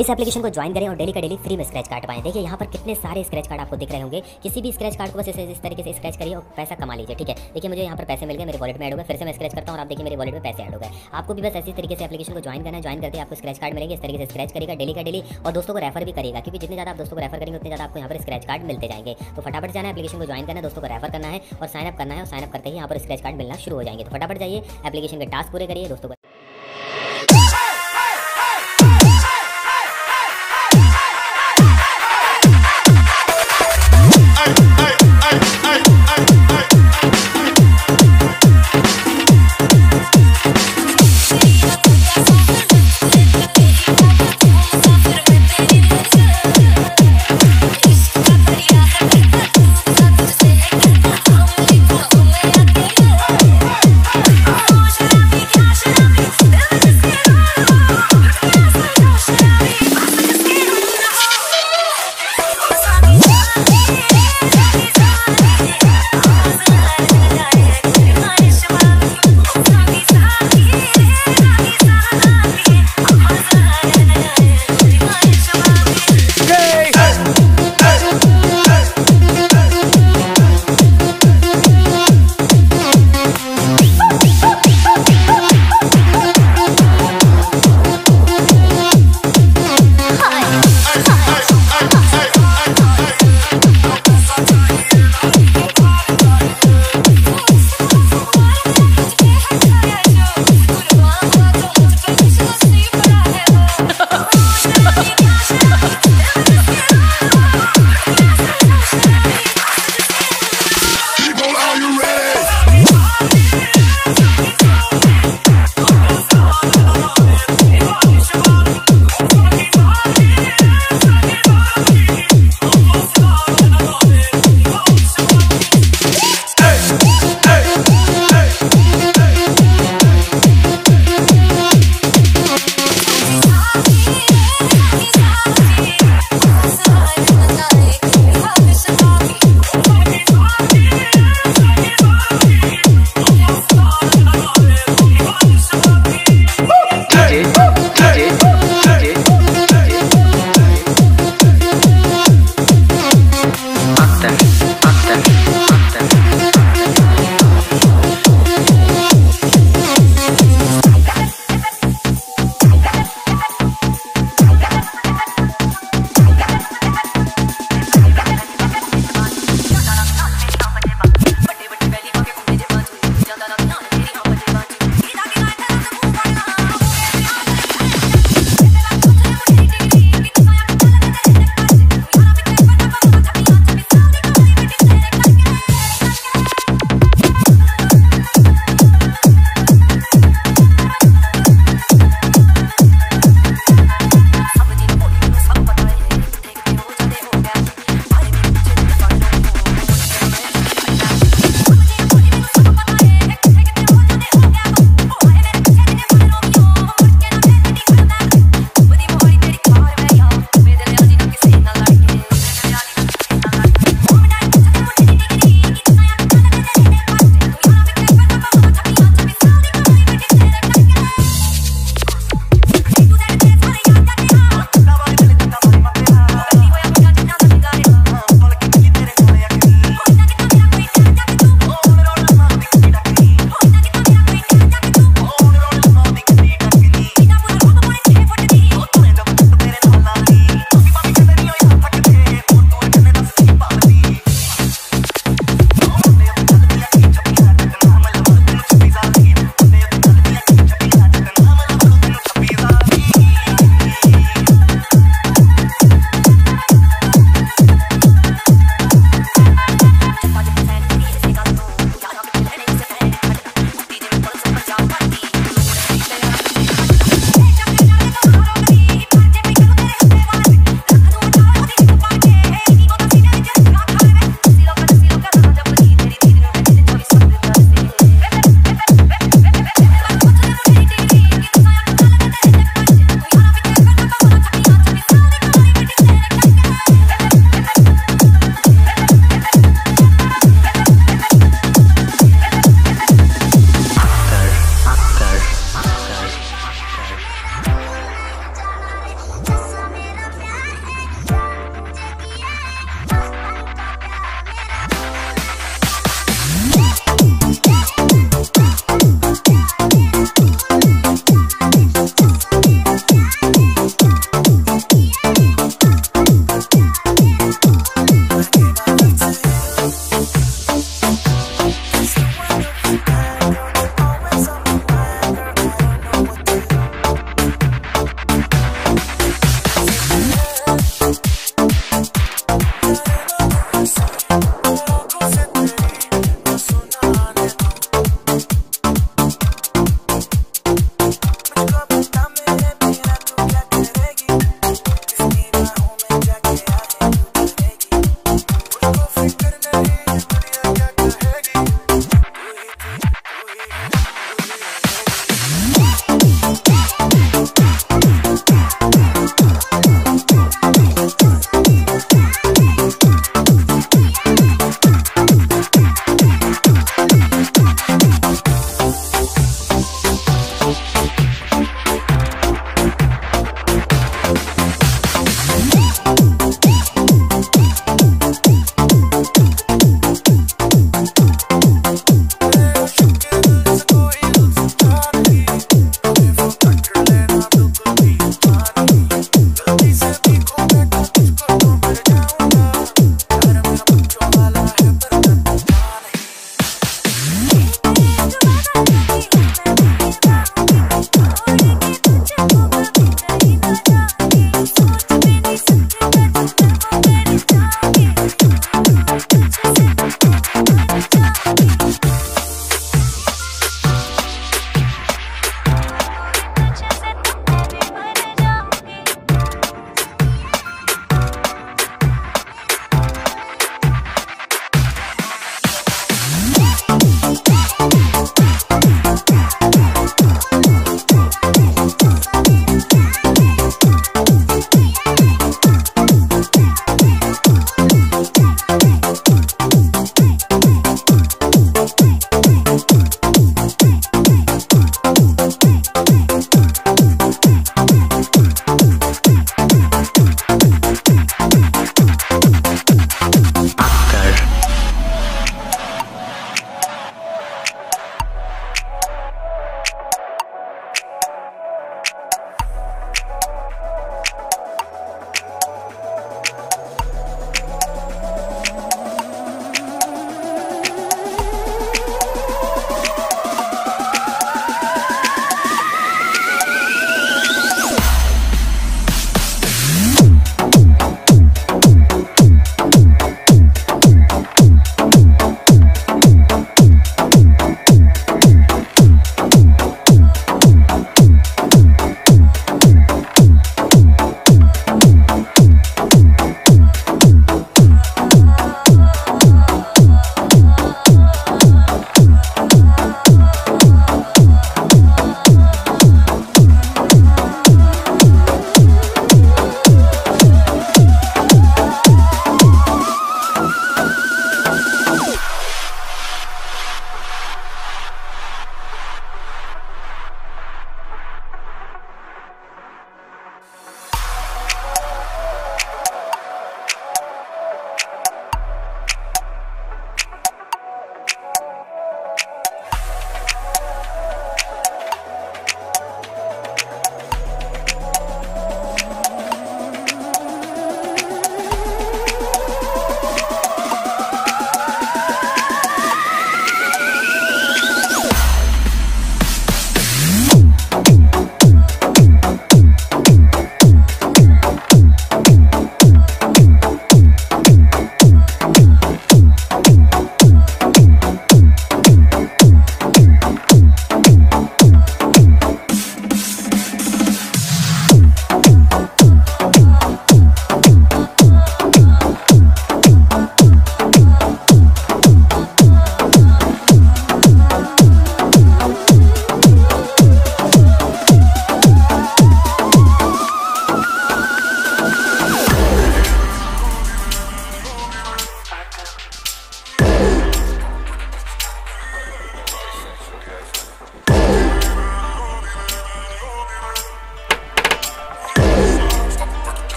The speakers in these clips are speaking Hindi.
इस एप्लीकेशन को ज्वाइन करें और डेली का डेली फ्री में स्क्रैच कार्ड पाएं। देखिए यहाँ पर कितने सारे स्क्रैच कार्ड आपको दिख रहे होंगे। किसी भी स्क्रैच कार्ड को बस इस तरीके से स्क्रैच करिए और पैसा कमा लीजिए। ठीक है, देखिए मुझे यहाँ पर पैसे मिल गए, मेरे वॉलेट में ऐड हो गए। फिर से मैं स्क्रैच करता हूँ और आप देखिए मेरे वॉलेट में पैसे ऐड हो गए। आपको भी बस ऐसी तरीके से एप्लीकेशन को ज्वाइन करना है। ज्वाइन करके आपको स्क्रैच कार्ड मिलेंगे। इस तरीके से स्क्रैच करेगा डेली का डेली और दोस्तों को रेफर भी करेगा, क्योंकि जितने ज़्यादा आप दोस्तों को रेफर करेंगे उतने ज़्यादा आपको यहाँ पर स्क्रैच कार्ड मिलते जाएंगे। तो फटाफट जाना, एप्लीकेशन को ज्वाइन करना है, दोस्तों को रेफर करना है और साइनअप करना है। और साइनअप करते ही यहाँ पर स्क्रैच कार्ड मिलना शुरू हो जाएंगे। तो फटाफट जाइए, एप्लीकेशन के टास्क पूरे करिए, दोस्तों को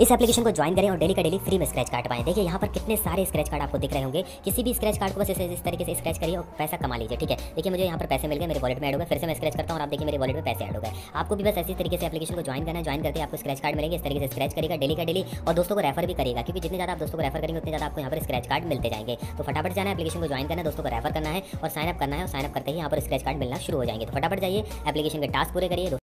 इस एप्लीकेशन को ज्वाइन करें और डेली का डेली फ्री में स्क्रैच कार्ड पाएं। देखिए यहाँ पर कितने सारे स्क्रैच कार्ड आपको दिख रहे होंगे। किसी भी स्क्रैच कार्ड को बस इस तरीके से स्क्रैच करिए और पैसा कमा लीजिए। ठीक है, देखिए मुझे यहाँ पर पैसे मिल गए, मेरे वॉलेट में ऐड हो गए। फिर से मैं स्क्रैच करता हूँ और आप देखिए मेरे वॉलेट में पैसे ऐड हो गए। आपको भी बस ऐसी तरीके से एप्लीकेशन को ज्वाइन करना है। ज्वाइन करके आपको स्क्रैच कार्ड मिलेंगे। इस तरीके से स्क्रैच करेगा डेली का डेली और दोस्तों को रेफर भी करेगा, क्योंकि जितने ज़्यादा आप दोस्तों को रेफर करेंगे उतने ज़्यादा आपको यहाँ पर स्क्रैच कार्ड मिलते जाएंगे। तो फटाफट जाना, एप्लीकेशन को ज्वाइन करना है, दोस्तों को रेफर करना है और साइनअप करना है। और साइनअप करते ही यहाँ पर स्क्रैच कार्ड मिलना शुरू हो जाएंगे। तो फटाफट जाइए, एप्लीकेशन के टास्क पूरे करिए।